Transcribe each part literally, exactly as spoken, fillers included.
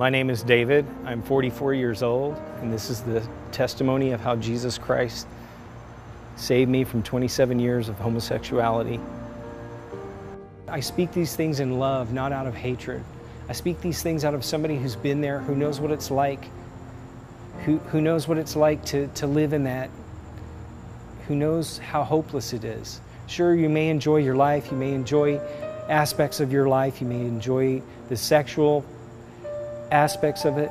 My name is David. I'm forty-four years old, and this is the testimony of how Jesus Christ saved me from twenty-seven years of homosexuality. I speak these things in love, not out of hatred. I speak these things out of somebody who's been there, who knows what it's like, who, who knows what it's like to, to live in that, who knows how hopeless it is. Sure, you may enjoy your life, you may enjoy aspects of your life, you may enjoy the sexual aspects of it,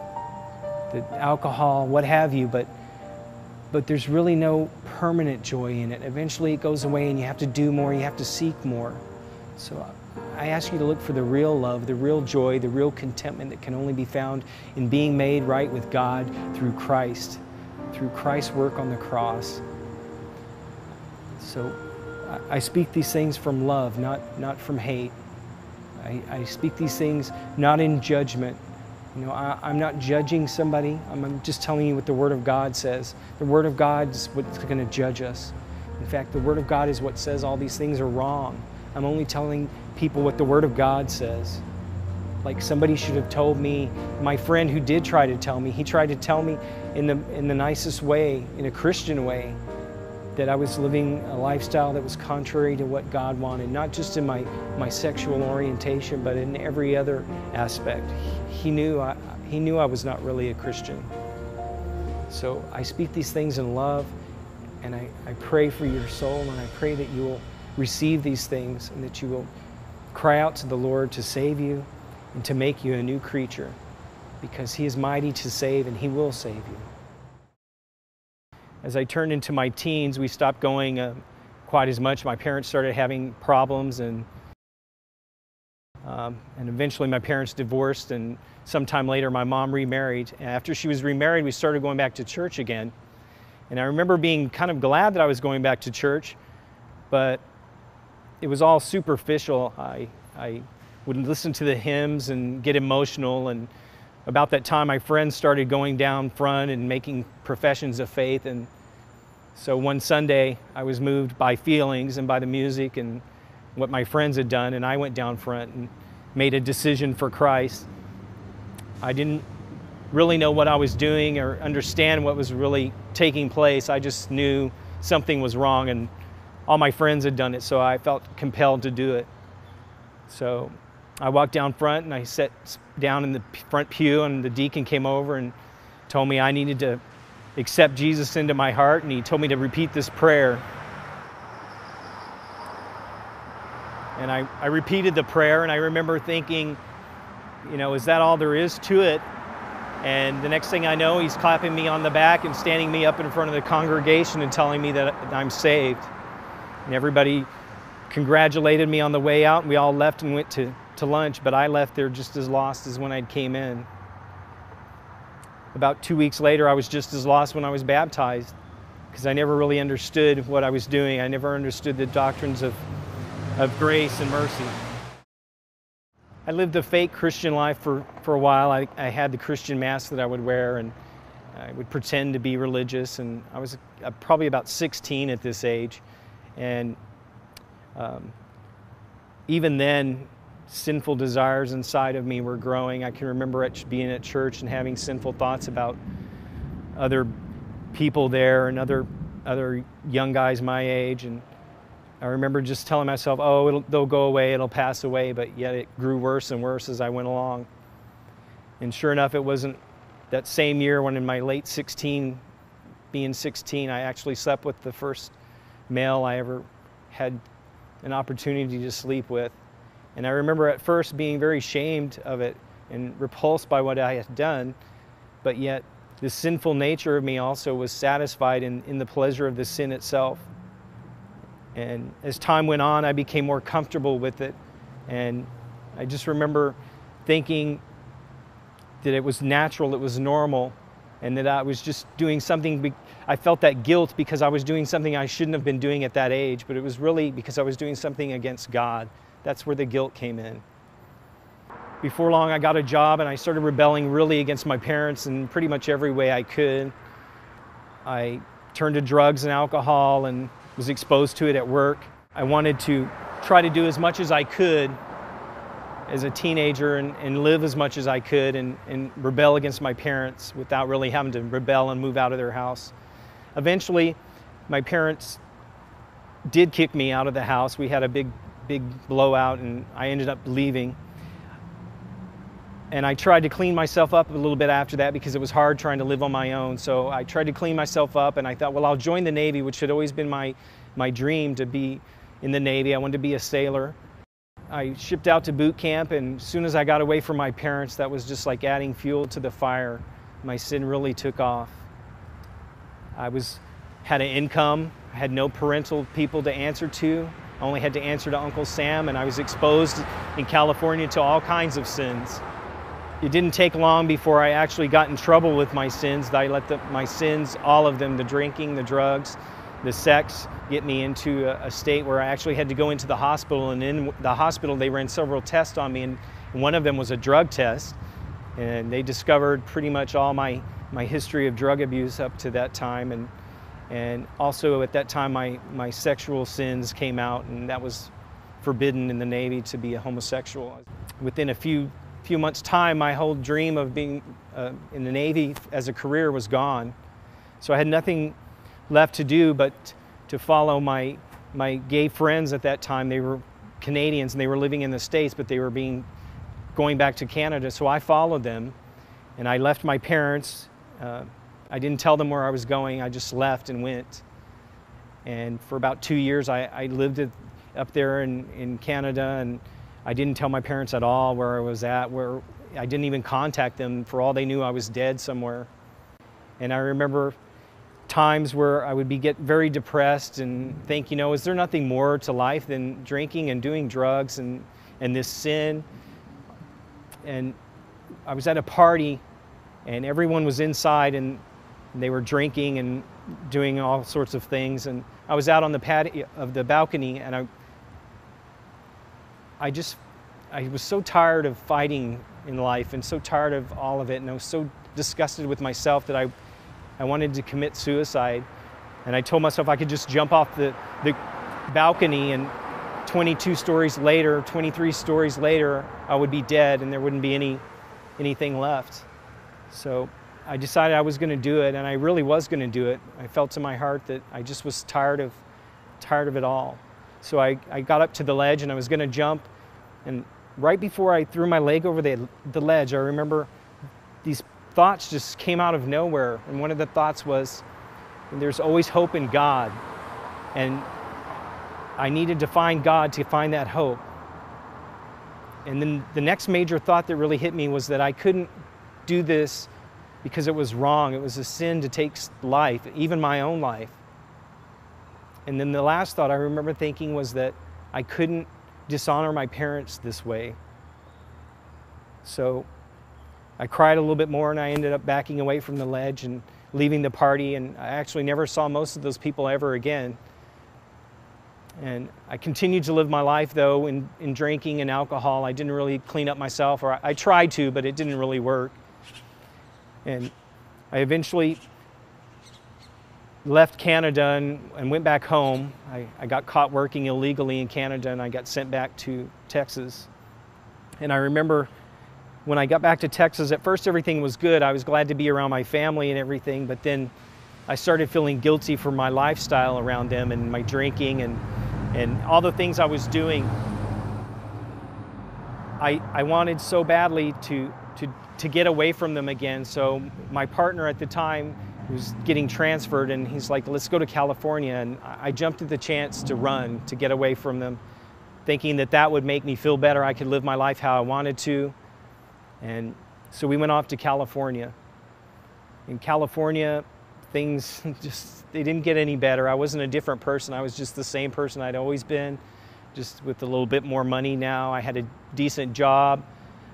the alcohol, what have you, but but there's really no permanent joy in it. Eventually it goes away and you have to do more, you have to seek more. So I ask you to look for the real love, the real joy, the real contentment that can only be found in being made right with God through Christ, through Christ's work on the cross. So I speak these things from love, not, not from hate. I, I speak these things not in judgment. You know, I, I'm not judging somebody. I'm, I'm just telling you what the Word of God says. The Word of God is what's going to judge us. In fact, the Word of God is what says all these things are wrong. I'm only telling people what the Word of God says. Like somebody should have told me, my friend who did try to tell me, he tried to tell me in the, in the nicest way, in a Christian way, that I was living a lifestyle that was contrary to what God wanted, not just in my, my sexual orientation, but in every other aspect. He knew, I, he knew I was not really a Christian. So I speak these things in love, and I, I pray for your soul, and I pray that you will receive these things and that you will cry out to the Lord to save you and to make you a new creature, because He is mighty to save and He will save you. As I turned into my teens, we stopped going uh, quite as much. My parents started having problems, and um, and eventually my parents divorced, and sometime later my mom remarried. And after she was remarried, we started going back to church again. And I remember being kind of glad that I was going back to church, but it was all superficial. I, I would listen to the hymns and get emotional, and about that time, my friends started going down front and making professions of faith. And so one Sunday, I was moved by feelings and by the music and what my friends had done, and I went down front and made a decision for Christ. I didn't really know what I was doing or understand what was really taking place. I just knew something was wrong, and all my friends had done it, so I felt compelled to do it. So I walked down front, and I sat down in the front pew, and the deacon came over and told me I needed to accept Jesus into my heart, and he told me to repeat this prayer. And I, I repeated the prayer, and I remember thinking, you know, is that all there is to it? And the next thing I know, he's clapping me on the back and standing me up in front of the congregation and telling me that I'm saved. And everybody congratulated me on the way out, and we all left and went to to lunch, but I left there just as lost as when I came in. About two weeks later, I was just as lost when I was baptized, because I never really understood what I was doing. I never understood the doctrines of, of grace and mercy. I lived a fake Christian life for, for a while. I, I had the Christian mask that I would wear, and I would pretend to be religious, and I was probably about sixteen at this age, and um, even then, sinful desires inside of me were growing. I can remember at, being at church and having sinful thoughts about other people there and other other young guys my age. And I remember just telling myself, oh, it'll, they'll go away, it'll pass away, but yet it grew worse and worse as I went along. And sure enough, it wasn't that same year when in my late sixteen, being sixteen, I actually slept with the first male I ever had an opportunity to sleep with. And I remember at first being very ashamed of it and repulsed by what I had done, but yet the sinful nature of me also was satisfied in, in the pleasure of the sin itself. And as time went on, I became more comfortable with it. And I just remember thinking that it was natural, it was normal, and that I was just doing something. I felt that guilt because I was doing something I shouldn't have been doing at that age, but it was really because I was doing something against God. That's where the guilt came in. Before long, I got a job, and I started rebelling really against my parents in pretty much every way I could. I turned to drugs and alcohol and was exposed to it at work. I wanted to try to do as much as I could as a teenager and, and live as much as I could and, and rebel against my parents without really having to rebel and move out of their house. Eventually, my parents did kick me out of the house. We had a big, big blowout and I ended up leaving. And I tried to clean myself up a little bit after that because it was hard trying to live on my own. So I tried to clean myself up and I thought, well, I'll join the Navy, which had always been my, my dream to be in the Navy. I wanted to be a sailor. I shipped out to boot camp, and as soon as I got away from my parents, that was just like adding fuel to the fire. My sin really took off. I was, had an income, I had no parental people to answer to. I only had to answer to Uncle Sam, and I was exposed in California to all kinds of sins. It didn't take long before I actually got in trouble with my sins. I let the, my sins, all of them, the drinking, the drugs, the sex, get me into a, a state where I actually had to go into the hospital, and in the hospital they ran several tests on me, and one of them was a drug test, and they discovered pretty much all my, my history of drug abuse up to that time, and, and also at that time my, my sexual sins came out, and that was forbidden in the Navy to be a homosexual. Within a few few months' time, my whole dream of being uh, in the Navy as a career was gone, so I had nothing left to do but to follow my, my gay friends at that time. They were Canadians and they were living in the States, but they were being, going back to Canada. So I followed them and I left my parents. Uh, I didn't tell them where I was going. I just left and went. And for about two years, I, I lived it, up there in, in Canada, and I didn't tell my parents at all where I was at, where I didn't even contact them. For all they knew, I was dead somewhere. And I remember times where I would be get very depressed and think, you know, is there nothing more to life than drinking and doing drugs and, and this sin? And I was at a party and everyone was inside and they were drinking and doing all sorts of things. And I was out on the patio of the balcony and I, I just, I was so tired of fighting in life and so tired of all of it. And I was so disgusted with myself that I I wanted to commit suicide, and I told myself I could just jump off the, the balcony and twenty-two stories later, twenty-three stories later, I would be dead and there wouldn't be any, anything left. So I decided I was gonna do it, and I really was gonna do it. I felt in my heart that I just was tired of, tired of it all. So I, I got up to the ledge and I was gonna jump, and right before I threw my leg over the, the ledge, I remember these thoughts just came out of nowhere, and one of the thoughts was, there's always hope in God, and I needed to find God to find that hope. And then the next major thought that really hit me was that I couldn't do this because it was wrong. It was a sin to take life, even my own life. And then the last thought I remember thinking was that I couldn't dishonor my parents this way. So I cried a little bit more, and I ended up backing away from the ledge and leaving the party, and I actually never saw most of those people ever again. And I continued to live my life, though, in, in drinking and alcohol. I didn't really clean up myself, or I, I tried to, but it didn't really work. And I eventually left Canada and, and went back home. I, I got caught working illegally in Canada, and I got sent back to Texas. And I remember when I got back to Texas, at first everything was good. I was glad to be around my family and everything, but then I started feeling guilty for my lifestyle around them and my drinking and, and all the things I was doing. I, I wanted so badly to, to, to get away from them again, so my partner at the time was getting transferred, and he's like, let's go to California, and I jumped at the chance to run, to get away from them, thinking that that would make me feel better. I could live my life how I wanted to. And so we went off to California. In California, things just, they didn't get any better. I wasn't a different person. I was just the same person I'd always been, just with a little bit more money now. I had a decent job.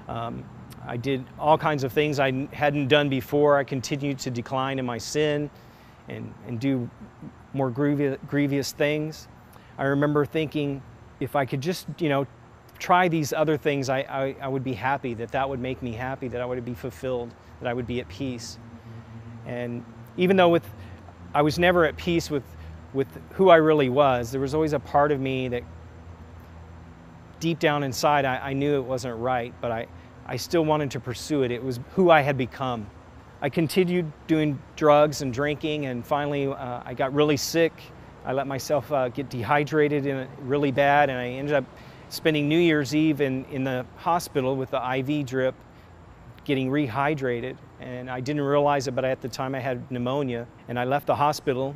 Um, I did all kinds of things I hadn't done before. I continued to decline in my sin and, and do more grievous, grievous things. I remember thinking, if I could just, you know, try these other things, I, I, I would be happy, that that would make me happy, that I would be fulfilled, that I would be at peace. And even though with, I was never at peace with, with who I really was, there was always a part of me that deep down inside, I, I knew it wasn't right, but I, I still wanted to pursue it. It was who I had become. I continued doing drugs and drinking, and finally uh, I got really sick. I let myself uh, get dehydrated in really bad, and I ended up spending New Year's Eve in, in the hospital with the I V drip, getting rehydrated. And I didn't realize it, but at the time I had pneumonia, and I left the hospital,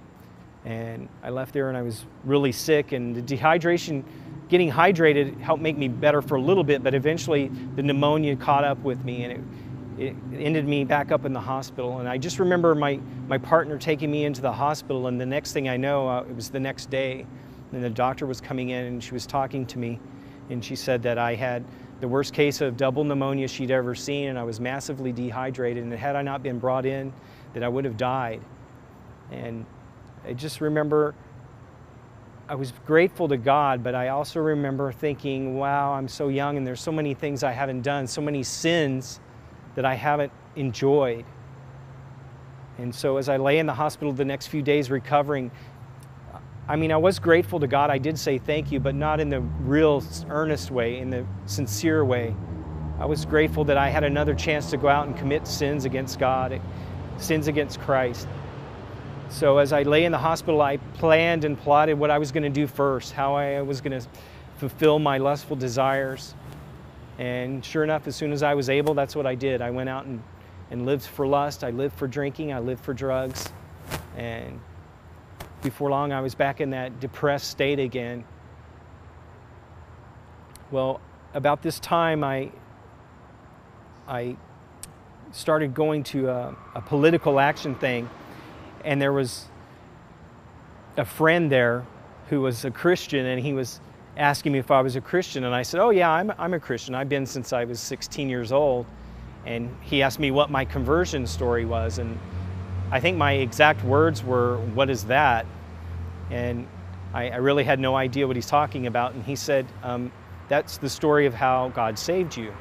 and I left there and I was really sick, and the dehydration, getting hydrated helped make me better for a little bit, but eventually the pneumonia caught up with me, and it It ended me back up in the hospital. And I just remember my, my partner taking me into the hospital, and the next thing I know, uh, it was the next day, and the doctor was coming in and she was talking to me, and she said that I had the worst case of double pneumonia she'd ever seen, and I was massively dehydrated, and had I not been brought in, that I would have died. And I just remember I was grateful to God, but I also remember thinking, wow, I'm so young and there's so many things I haven't done, so many sins that I haven't enjoyed. And so as I lay in the hospital the next few days recovering, I mean, I was grateful to God. I did say thank you, but not in the real earnest way, in the sincere way. I was grateful that I had another chance to go out and commit sins against God, sins against Christ. So as I lay in the hospital, I planned and plotted what I was going to do first, how I was going to fulfill my lustful desires. And sure enough, as soon as I was able, that's what I did. I went out and, and lived for lust. I lived for drinking. I lived for drugs. And before long, I was back in that depressed state again. Well, about this time, I, I started going to a, a political action thing. And there was a friend there who was a Christian, and he was asking me if I was a Christian, and I said, oh yeah, I'm, I'm a Christian. I've been since I was sixteen years old. And he asked me what my conversion story was, and I think my exact words were, what is that? And I, I really had no idea what he's talking about, and he said, um, that's the story of how God saved you.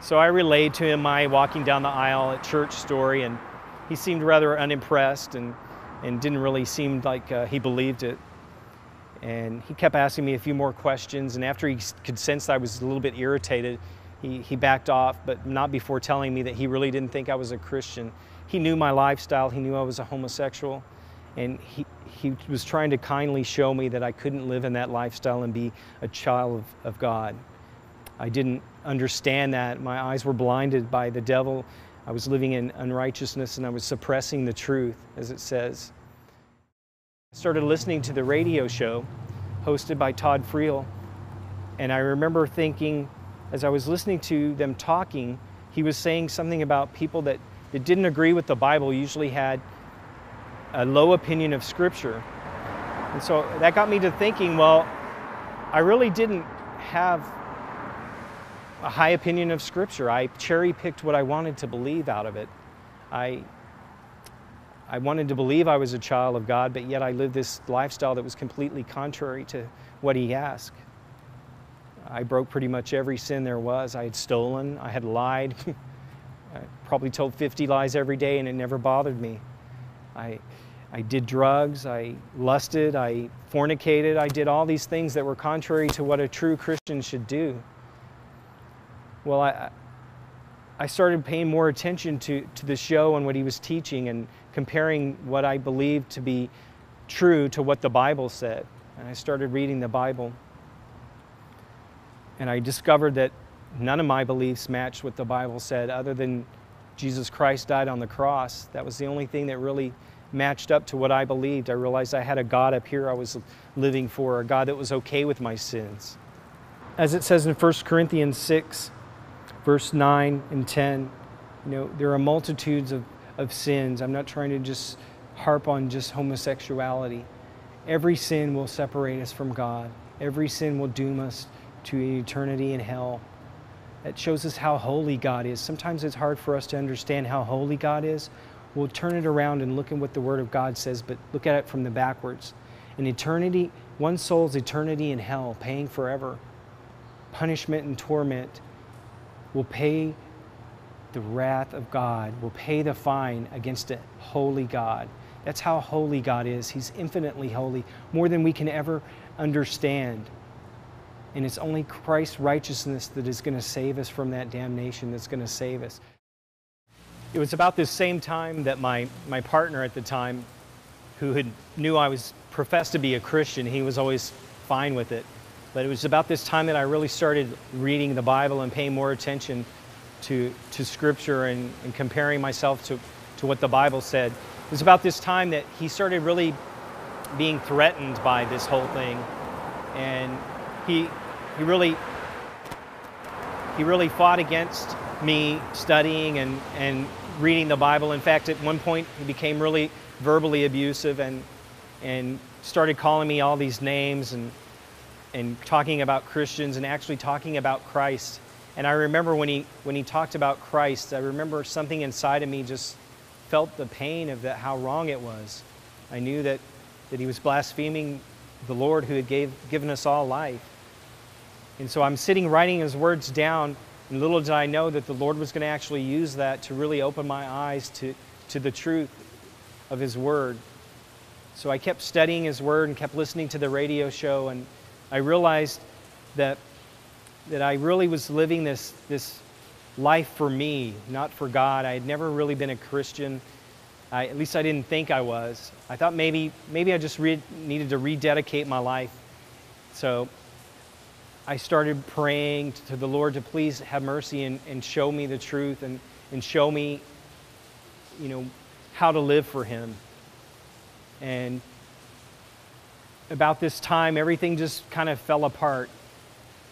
So I relayed to him my walking down the aisle at church story, and he seemed rather unimpressed, and, and didn't really seem like uh, he believed it. And he kept asking me a few more questions, and after he could sense that I was a little bit irritated, he, he backed off, but not before telling me that he really didn't think I was a Christian. He knew my lifestyle, he knew I was a homosexual, and he, he was trying to kindly show me that I couldn't live in that lifestyle and be a child of, of God. I didn't understand that. My eyes were blinded by the devil. I was living in unrighteousness, and I was suppressing the truth, as it says. Started listening to the radio show hosted by Todd Friel, and I remember thinking, as I was listening to them talking, he was saying something about people that, that didn't agree with the Bible usually had a low opinion of Scripture. And so that got me to thinking, well, I really didn't have a high opinion of Scripture. I cherry-picked what I wanted to believe out of it. I I wanted to believe I was a child of God, but yet I lived this lifestyle that was completely contrary to what he asked. I broke pretty much every sin there was. I had stolen, I had lied. I probably told fifty lies every day, and it never bothered me. I, I did drugs, I lusted, I fornicated, I did all these things that were contrary to what a true Christian should do. Well, I, I started paying more attention to, to the show and what he was teaching, and comparing what I believed to be true to what the Bible said. And I started reading the Bible. And I discovered that none of my beliefs matched what the Bible said, other than Jesus Christ died on the cross. That was the only thing that really matched up to what I believed. I realized I had a God up here I was living for, a God that was okay with my sins. As it says in First Corinthians six, verse nine and ten, you know, there are multitudes of, of sins. I'm not trying to just harp on just homosexuality. Every sin will separate us from God. Every sin will doom us to an eternity in hell. That shows us how holy God is. Sometimes it's hard for us to understand how holy God is. We'll turn it around and look at what the Word of God says, but look at it from the backwards. An eternity, one soul's eternity in hell, paying forever. Punishment and torment. Will pay the wrath of God, will pay the fine against a holy God. That's how holy God is. He's infinitely holy, more than we can ever understand. And it's only Christ's righteousness that is going to save us from that damnation, that's going to save us. It was about this same time that my, my partner at the time, who had knew I was professed to be a Christian, he was always fine with it. But it was about this time that I really started reading the Bible and paying more attention to, to Scripture and, and comparing myself to, to what the Bible said. It was about this time that he started really being threatened by this whole thing. And he, he, really, he really fought against me studying and, and reading the Bible. In fact, at one point, he became really verbally abusive and, and started calling me all these names and, and talking about Christians and actually talking about Christ. And I remember when he, when he talked about Christ, I remember something inside of me just felt the pain of that, how wrong it was. I knew that, that he was blaspheming the Lord who had gave, given us all life. And so I'm sitting writing his words down, and little did I know that the Lord was going to actually use that to really open my eyes to, to the truth of his word. So I kept studying his word and kept listening to the radio show, and I realized that, that I really was living this, this life for me, not for God. I had never really been a Christian. I, at least I didn't think I was. I thought maybe, maybe I just re- needed to rededicate my life. So I started praying to the Lord to please have mercy and, and show me the truth and, and show me, you know, how to live for him. And about this time, everything just kind of fell apart.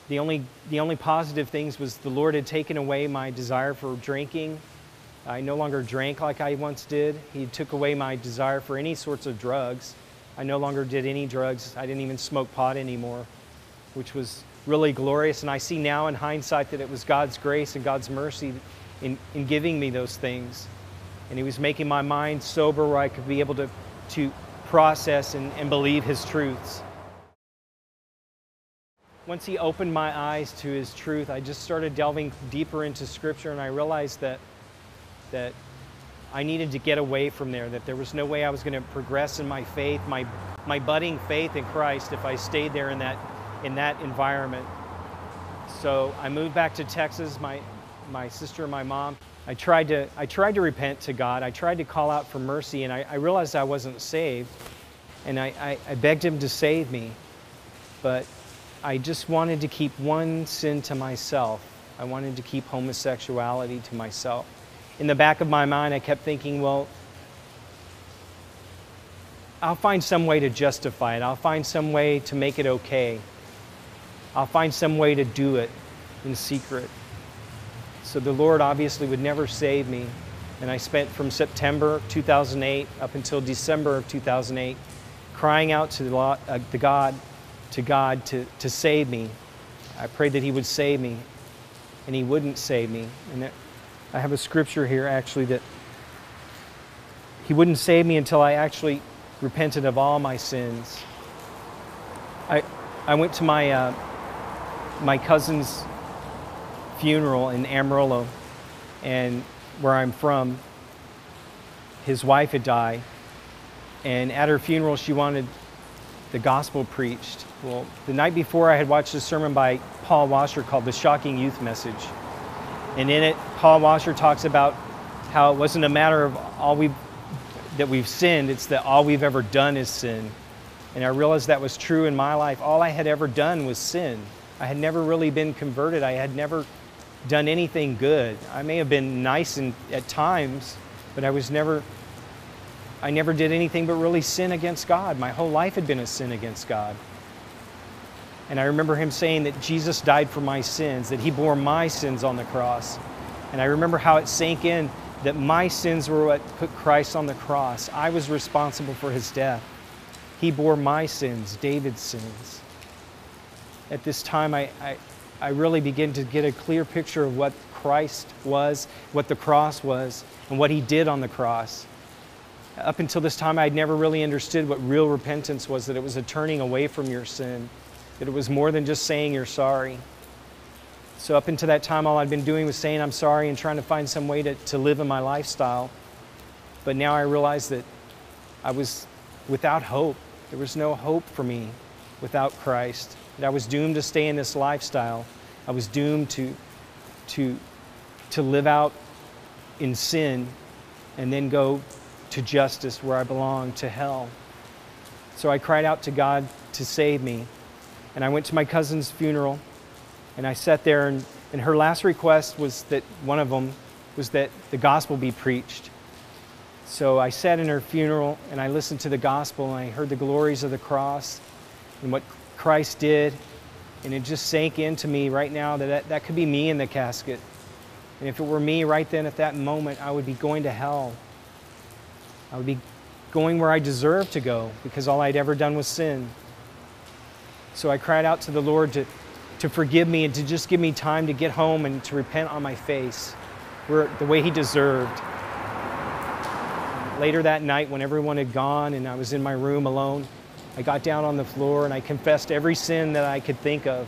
The only, the only positive things was the Lord had taken away my desire for drinking. I no longer drank like I once did. He took away my desire for any sorts of drugs. I no longer did any drugs. I didn't even smoke pot anymore, which was really glorious. And I see now in hindsight that it was God's grace and God's mercy in, in giving me those things. And he was making my mind sober where I could be able to, to process and, and believe his truths. Once he opened my eyes to his truth, I just started delving deeper into Scripture, and I realized that that I needed to get away from there, that there was no way I was going to progress in my faith, my, my budding faith in Christ if I stayed there in that, in that environment. So I moved back to Texas, my, my sister and my mom. I tried to, I tried to repent to God. I tried to call out for mercy, and I, I realized I wasn't saved, and I, I, I begged him to save me, but I just wanted to keep one sin to myself. I wanted to keep homosexuality to myself. In the back of my mind, I kept thinking, well, I'll find some way to justify it. I'll find some way to make it okay. I'll find some way to do it in secret. So the Lord obviously would never save me. And I spent from September two thousand eight up until December of two thousand eight crying out to the, law, uh, the God, to God to, to save me. I prayed that he would save me, and he wouldn't save me. And that, I have a scripture here actually that he wouldn't save me until I actually repented of all my sins. I I went to my uh, my cousin's funeral in Amarillo, and where I'm from, his wife had died, and at her funeral she wanted the gospel preached. Well, the night before I had watched a sermon by Paul Washer called The Shocking Youth Message. And in it, Paul Washer talks about how it wasn't a matter of all we've, that we've sinned, it's that all we've ever done is sin. And I realized that was true in my life. All I had ever done was sin. I had never really been converted. I had never done anything good. I may have been nice in, at times, but I was never, I never did anything but really sin against God. My whole life had been a sin against God. And I remember him saying that Jesus died for my sins, that he bore my sins on the cross. And I remember how it sank in that my sins were what put Christ on the cross. I was responsible for his death. He bore my sins, David's sins. At this time, I, I, I really began to get a clear picture of what Christ was, what the cross was, and what he did on the cross. Up until this time, I'd never really understood what real repentance was, that it was a turning away from your sin, that it was more than just saying you're sorry. So up until that time, all I'd been doing was saying I'm sorry and trying to find some way to, to live in my lifestyle. But now I realized that I was without hope. There was no hope for me. without Christ, that I was doomed to stay in this lifestyle. I was doomed to, to, to live out in sin and then go to justice where I belong, to hell. So I cried out to God to save me. And I went to my cousin's funeral, and I sat there, and, and her last request was that, one of them, was that the gospel be preached. So I sat in her funeral, and I listened to the gospel, and I heard the glories of the cross and what Christ did, and it just sank into me right now that that, that could be me in the casket. And if it were me right then at that moment, I would be going to hell. I would be going where I deserved to go because all I'd ever done was sin. So I cried out to the Lord to, to forgive me and to just give me time to get home and to repent on my face where, the way He deserved. Later that night, when everyone had gone and I was in my room alone, I got down on the floor and I confessed every sin that I could think of.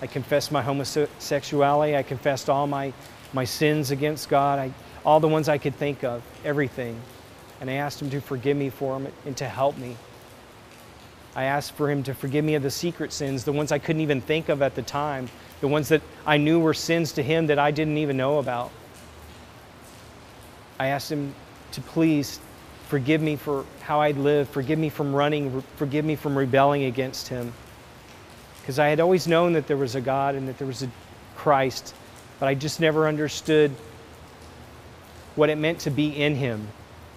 I confessed my homosexuality. I confessed all my, my sins against God, I, all the ones I could think of, everything. And I asked Him to forgive me for them and to help me. I asked for Him to forgive me of the secret sins, the ones I couldn't even think of at the time, the ones that I knew were sins to Him that I didn't even know about. I asked Him to please forgive me for how I'd lived, forgive me from running, forgive me from rebelling against Him. Because I had always known that there was a God and that there was a Christ, but I just never understood what it meant to be in Him,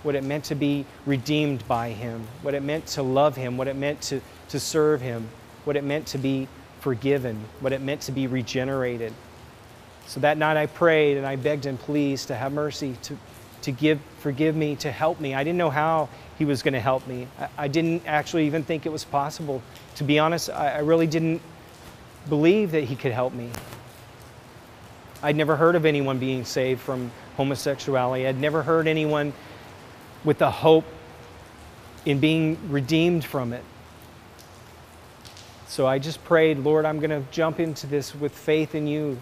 what it meant to be redeemed by Him, what it meant to love Him, what it meant to, to serve Him, what it meant to be forgiven, what it meant to be regenerated. So that night I prayed and I begged Him, please, to have mercy, to, to give, forgive me, to help me. I didn't know how He was going to help me. I, I didn't actually even think it was possible. To be honest, I, I really didn't believe that He could help me. I'd never heard of anyone being saved from homosexuality. I'd never heard anyone with the hope in being redeemed from it. So I just prayed, Lord, I'm gonna jump into this with faith in You,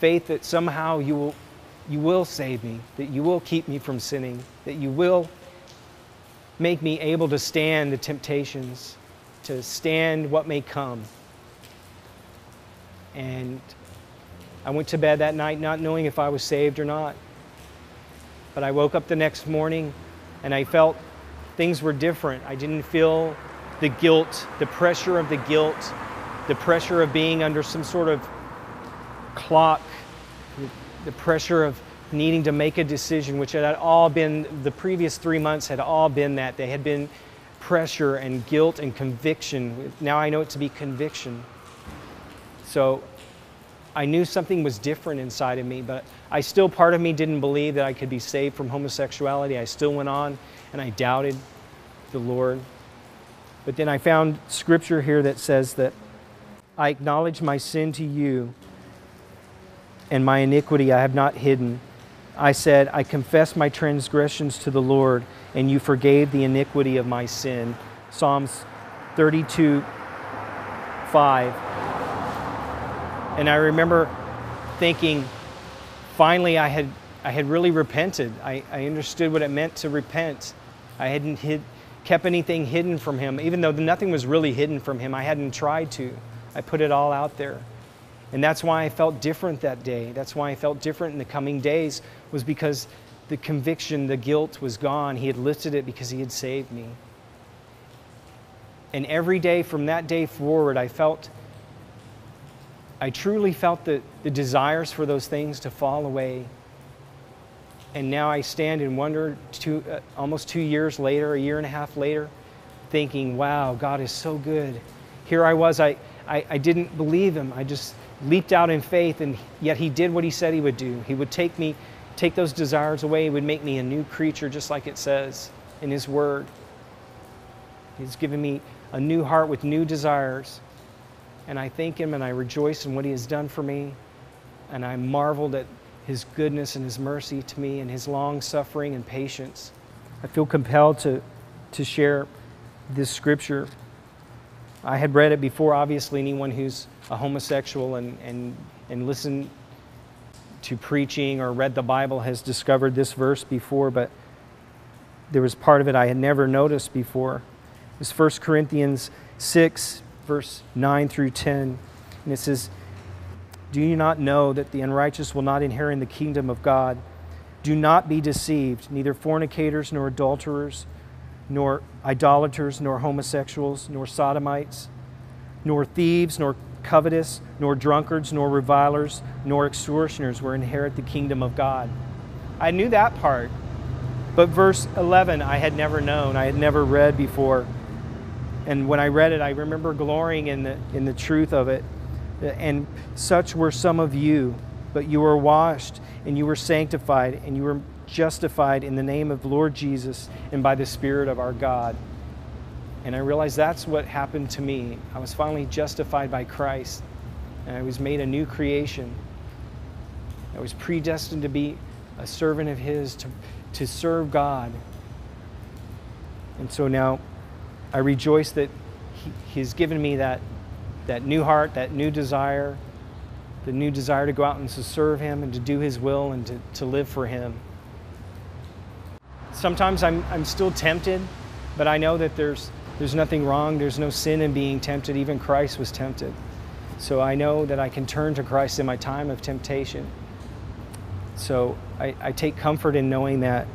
faith that somehow you will, you will save me, that You will keep me from sinning, that You will make me able to stand the temptations, to stand what may come. And I went to bed that night not knowing if I was saved or not. But I woke up the next morning and I felt things were different. I didn't feel the guilt, the pressure of the guilt, the pressure of being under some sort of clock, the pressure of needing to make a decision, which had all been, the previous three months had all been that. They had been pressure and guilt and conviction. Now I know it to be conviction. So I knew something was different inside of me, but I still, part of me didn't believe that I could be saved from homosexuality. I still went on and I doubted the Lord. But then I found scripture here that says that I acknowledge my sin to You, and my iniquity I have not hidden. I said, I confess my transgressions to the Lord, and You forgave the iniquity of my sin. Psalms thirty-two, five. And I remember thinking, finally, I had, I had really repented. I, I understood what it meant to repent. I hadn't hid, kept anything hidden from Him, even though nothing was really hidden from Him. I hadn't tried to. I put it all out there. And that's why I felt different that day. That's why I felt different in the coming days, was because the conviction, the guilt was gone. He had lifted it because He had saved me. And every day from that day forward, I felt, I truly felt the, the desires for those things to fall away. And now I stand and wonder, two, uh, almost two years later, a year and a half later, thinking, wow, God is so good. Here I was, I, I, I didn't believe Him. I just leaped out in faith, and yet He did what He said He would do. He would take me, take those desires away. He would make me a new creature, just like it says in His Word. He's given me a new heart with new desires. And I thank Him and I rejoice in what He has done for me. And I marveled at His goodness and His mercy to me and His long suffering and patience. I feel compelled to, to share this scripture. I had read it before, obviously. Anyone who's a homosexual and, and, and listened to preaching or read the Bible has discovered this verse before, but there was part of it I had never noticed before. It's First Corinthians six, verse nine through ten. And it says, "Do you not know that the unrighteous will not inherit in the kingdom of God? Do not be deceived, neither fornicators, nor adulterers, nor idolaters, nor homosexuals, nor sodomites, nor thieves, nor covetous, nor drunkards, nor revilers, nor extortioners will inherit the kingdom of God." I knew that part, but verse eleven I had never known. I had never read before. And when I read it, I remember glorying in the, in the truth of it. "And such were some of you, but you were washed, and you were sanctified, and you were justified in the name of the Lord Jesus and by the Spirit of our God." And I realized that's what happened to me. I was finally justified by Christ, and I was made a new creation. I was predestined to be a servant of His, to, to serve God. And so now I rejoice that he, He's given me that, that new heart, that new desire, the new desire to go out and to serve Him and to do His will and to, to live for Him. Sometimes I'm, I'm still tempted, but I know that there's, there's nothing wrong. There's no sin in being tempted. Even Christ was tempted. So I know that I can turn to Christ in my time of temptation. So I, I take comfort in knowing that.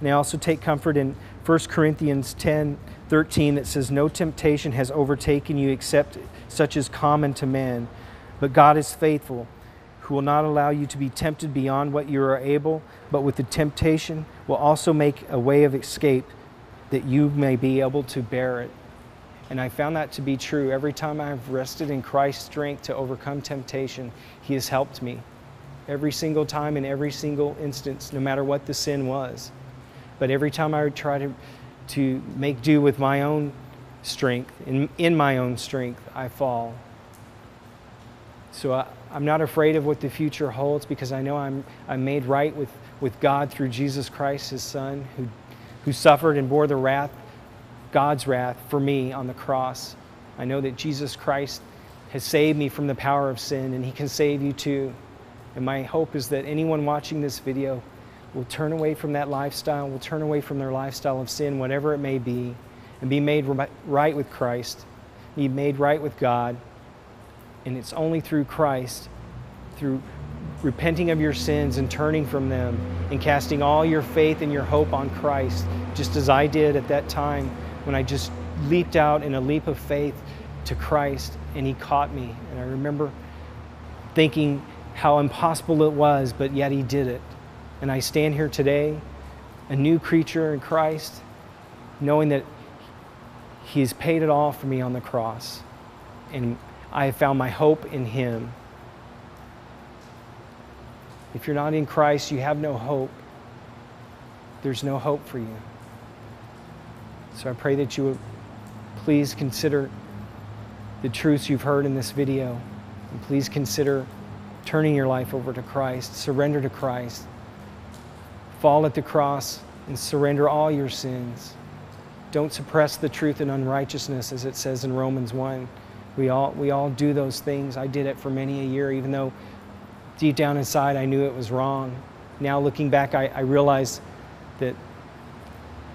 And I also take comfort in First Corinthians ten thirteen that says, "No temptation has overtaken you except such as common to men. But God is faithful, who will not allow you to be tempted beyond what you are able, but with the temptation will also make a way of escape that you may be able to bear it." And I found that to be true. Every time I've rested in Christ's strength to overcome temptation, He has helped me. Every single time, in every single instance, no matter what the sin was. But every time I would try to, to make do with my own strength, in, in my own strength, I fall. So I, I'm not afraid of what the future holds, because I know I'm, I'm made right with, with God through Jesus Christ, His Son, who who suffered and bore the wrath, God's wrath, for me on the cross. I know that Jesus Christ has saved me from the power of sin, and He can save you too. And my hope is that anyone watching this video will turn away from that lifestyle, will turn away from their lifestyle of sin, whatever it may be, and be made right with Christ, be made right with God. And it's only through Christ, through repenting of your sins and turning from them and casting all your faith and your hope on Christ, just as I did at that time when I just leaped out in a leap of faith to Christ and He caught me. And I remember thinking how impossible it was, but yet He did it. And I stand here today, a new creature in Christ, knowing that He has paid it all for me on the cross. And I have found my hope in Him. If you're not in Christ, you have no hope. There's no hope for you. So I pray that you would please consider the truths you've heard in this video. And please consider turning your life over to Christ. Surrender to Christ. Fall at the cross and surrender all your sins. Don't suppress the truth in unrighteousness, as it says in Romans one. We all, we all do those things. I did it for many a year, even though deep down inside, I knew it was wrong. Now looking back, I, I realized that,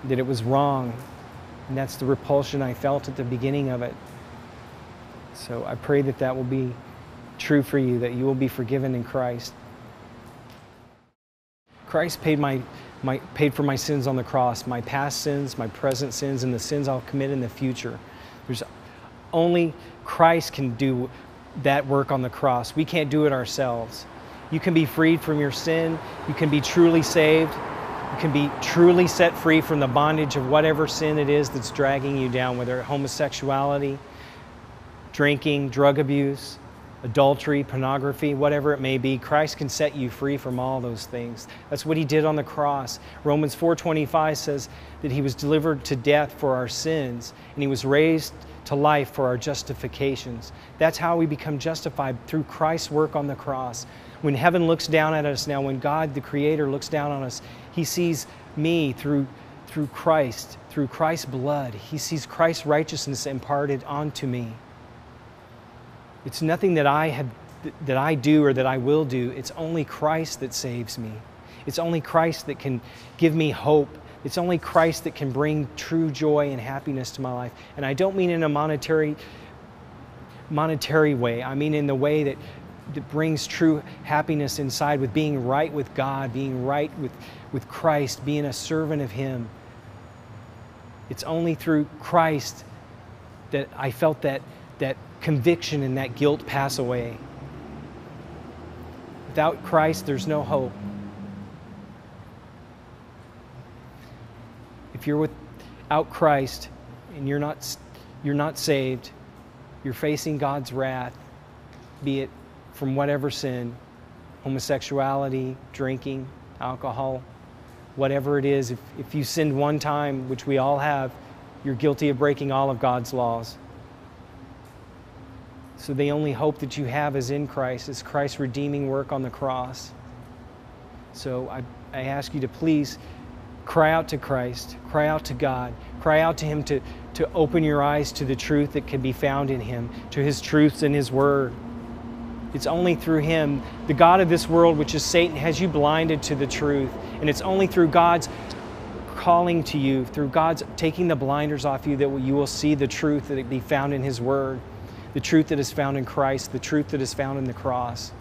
that it was wrong. And that's the repulsion I felt at the beginning of it. So I pray that that will be true for you, that you will be forgiven in Christ. Christ paid, my, my, paid for my sins on the cross, my past sins, my present sins, and the sins I'll commit in the future. There's only Christ can do that work on the cross. We can't do it ourselves. You can be freed from your sin. You can be truly saved. You can be truly set free from the bondage of whatever sin it is that's dragging you down, whether homosexuality, drinking, drug abuse, adultery, pornography, whatever it may be. Christ can set you free from all those things. That's what He did on the cross. Romans four twenty-five says that He was delivered to death for our sins, and He was raised to life for our justifications. That's how we become justified, through Christ's work on the cross. When heaven looks down at us now, when God, the Creator, looks down on us, He sees me through, through Christ, through Christ's blood. He sees Christ's righteousness imparted onto me. It's nothing that I, have, that I do or that I will do. It's only Christ that saves me. It's only Christ that can give me hope. It's only Christ that can bring true joy and happiness to my life. And I don't mean in a monetary monetary way. I mean in the way that, that brings true happiness inside, with being right with God, being right with, with Christ, being a servant of Him. It's only through Christ that I felt that, that conviction and that guilt pass away. Without Christ, there's no hope. If you're without Christ and you're not, you're not saved, you're facing God's wrath, be it from whatever sin, homosexuality, drinking, alcohol, whatever it is. If, if you sin one time, which we all have, you're guilty of breaking all of God's laws. So the only hope that you have is in Christ, is Christ's redeeming work on the cross. So I, I ask you to please cry out to Christ, cry out to God, cry out to Him to, to open your eyes to the truth that can be found in Him, to His truths and His Word. It's only through Him. The god of this world, which is Satan, has you blinded to the truth. And it's only through God's calling to you, through God's taking the blinders off you, that you will see the truth that be found in His Word, the truth that is found in Christ, the truth that is found in the cross.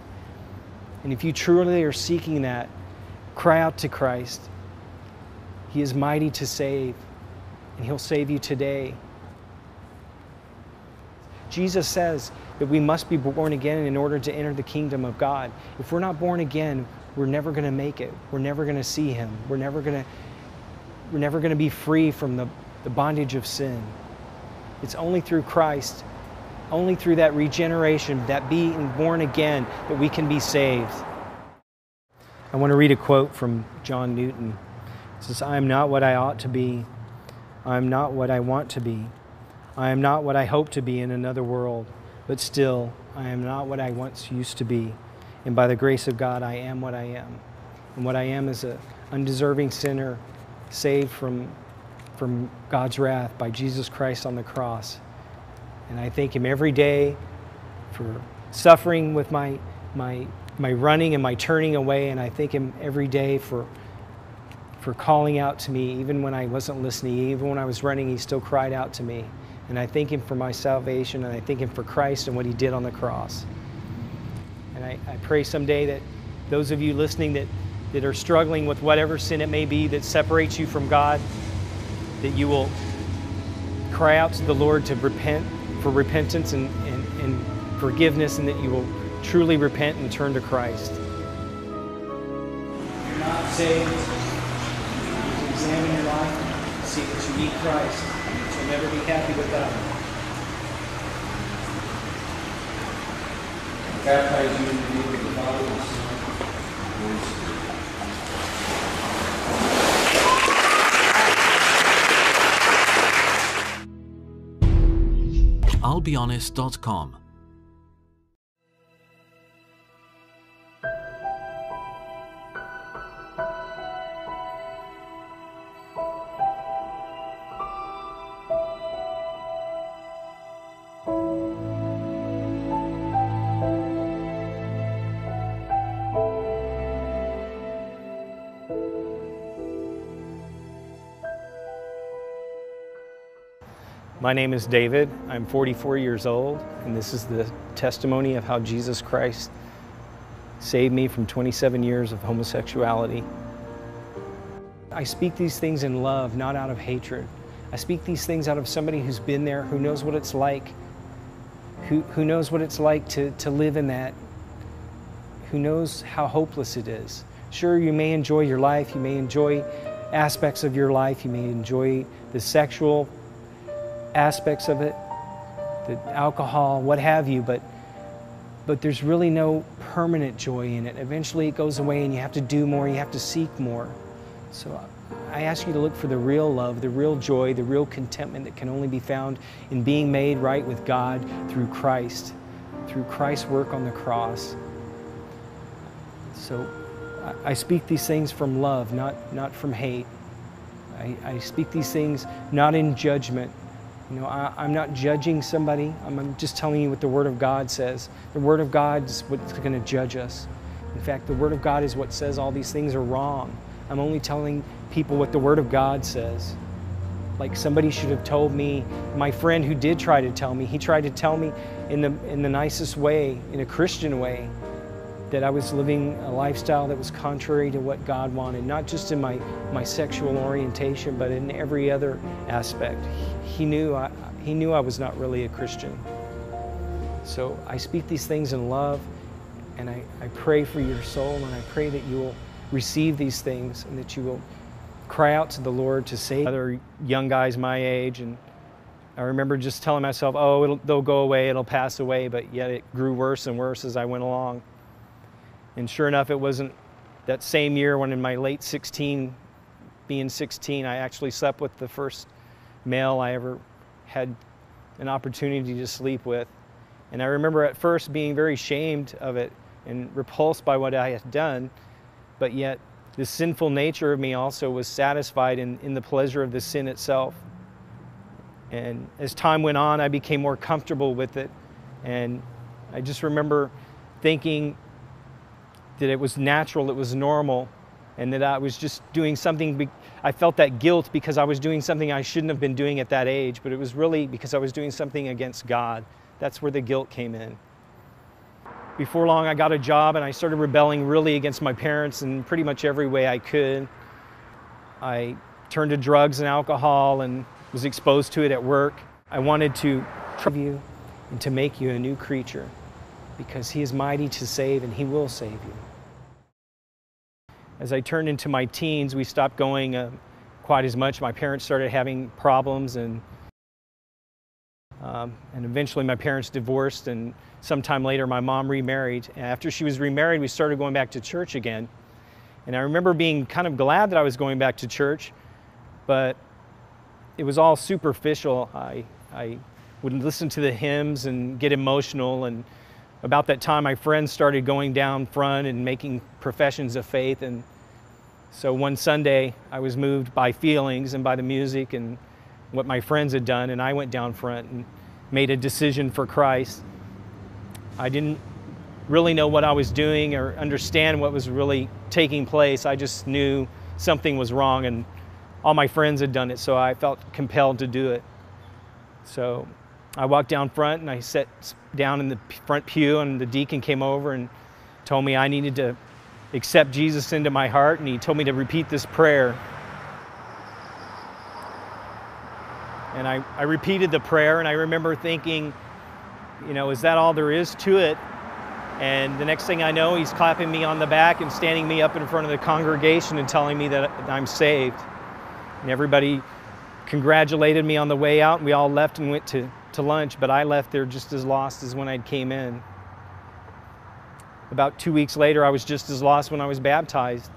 And if you truly are seeking that, cry out to Christ. He is mighty to save, and He'll save you today. Jesus says that we must be born again in order to enter the kingdom of God. If we're not born again, we're never going to make it. We're never going to see Him. We're never going to, we're never going to be free from the, the bondage of sin. It's only through Christ, only through that regeneration, that being born again, that we can be saved. I want to read a quote from John Newton. It says, "I am not what I ought to be. I am not what I want to be. I am not what I hope to be in another world, but still, I am not what I once used to be. And by the grace of God, I am what I am. And what I am is an undeserving sinner saved from, from God's wrath by Jesus Christ on the cross. And I thank Him every day for suffering with my, my, my running and my turning away. And I thank Him every day for, for calling out to me, even when I wasn't listening, even when I was running, He still cried out to me. And I thank Him for my salvation, and I thank Him for Christ and what He did on the cross." And I, I pray someday that those of you listening that, that are struggling with whatever sin it may be that separates you from God, that you will cry out to the Lord to repent, for repentance and, and, and forgiveness, and that you will truly repent and turn to Christ. If you're not saved, you examine your life, see that you need Christ. You'll never be happy without Him. I baptize you in the name of the Father and the Son and the Holy Spirit. I'll be honest dot com My name is David. I'm forty-four years old, and this is the testimony of how Jesus Christ saved me from twenty-seven years of homosexuality. I speak these things in love, not out of hatred. I speak these things out of somebody who's been there, who knows what it's like, who, who knows what it's like to, to live in that, who knows how hopeless it is. Sure, you may enjoy your life, you may enjoy aspects of your life, you may enjoy the sexual aspects of it, the alcohol, what have you, but but there's really no permanent joy in it. Eventually it goes away and you have to do more, you have to seek more. So I ask you to look for the real love, the real joy, the real contentment that can only be found in being made right with God through Christ, through Christ's work on the cross. So I speak these things from love, not, not from hate. I, I speak these things not in judgment. You know, I, I'm not judging somebody. I'm, I'm just telling you what the Word of God says. The Word of God is what's going to judge us. In fact, the Word of God is what says all these things are wrong. I'm only telling people what the Word of God says. like somebody should have told me. My friend who did try to tell me, he tried to tell me in the, in the nicest way, in a Christian way, that I was living a lifestyle that was contrary to what God wanted, not just in my, my sexual orientation, but in every other aspect. He knew I, he knew I was not really a Christian. So I speak these things in love, and I, I pray for your soul, and I pray that you will receive these things and that you will cry out to the Lord to save other young guys my age. And I remember just telling myself, oh, it'll, they'll go away, it'll pass away, but yet it grew worse and worse as I went along. And sure enough, it wasn't that same year when in my late sixteen, being sixteen, I actually slept with the first male I ever had an opportunity to sleep with. And I remember at first being very ashamed of it and repulsed by what I had done, but yet the sinful nature of me also was satisfied in, in the pleasure of the sin itself. And as time went on, I became more comfortable with it. And I just remember thinking that it was natural, it was normal, and that I was just doing something. I felt that guilt because I was doing something I shouldn't have been doing at that age, but it was really because I was doing something against God. That's where the guilt came in. Before long, I got a job and I started rebelling really against my parents in pretty much every way I could. I turned to drugs and alcohol and was exposed to it at work. I wanted to trouble you and to make you a new creature, because He is mighty to save and He will save you. As I turned into my teens, we stopped going uh, quite as much. My parents started having problems, and Um, and eventually my parents divorced, and sometime later my mom remarried. And after she was remarried, we started going back to church again. And I remember being kind of glad that I was going back to church, but it was all superficial. I, I would listen to the hymns and get emotional, and about that time my friends started going down front and making professions of faith. And so one Sunday I was moved by feelings and by the music and what my friends had done, and I went down front and made a decision for Christ. I didn't really know what I was doing or understand what was really taking place. I just knew something was wrong, and all my friends had done it, so I felt compelled to do it. So I walked down front and I sat down in the front pew, and the deacon came over and told me I needed to accept Jesus into my heart, and he told me to repeat this prayer. And I, I repeated the prayer, and I remember thinking, you know, is that all there is to it? And the next thing I know, he's clapping me on the back and standing me up in front of the congregation and telling me that I'm saved. And everybody congratulated me on the way out, and we all left and went to, to lunch, but I left there just as lost as when I came in. About two weeks later, I was just as lost when I was baptized,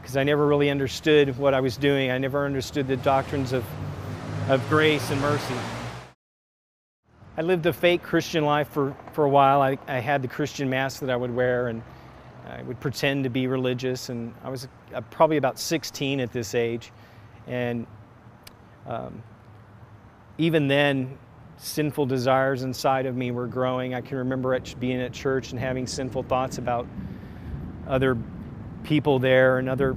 because I never really understood what I was doing. I never understood the doctrines of of grace and mercy. I lived a fake Christian life for, for a while. I, I had the Christian mask that I would wear, and I would pretend to be religious, and I was uh, probably about sixteen at this age. And um, even then, sinful desires inside of me were growing. I can remember at, being at church and having sinful thoughts about other people there and other